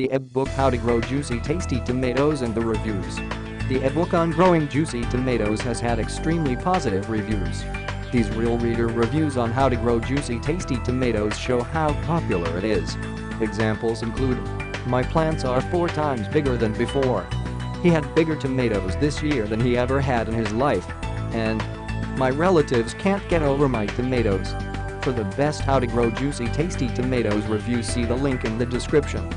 the ebook How to Grow Juicy Tasty Tomatoes and the Reviews. The ebook on growing juicy tomatoes has had extremely positive reviews. These real reader reviews on how to grow juicy tasty tomatoes show how popular it is. Examples include, "My plants are 4 times bigger than before." "He had bigger tomatoes this year than he ever had in his life." And, "My relatives can't get over my tomatoes." For the best How to Grow Juicy Tasty Tomatoes review, see the link in the description.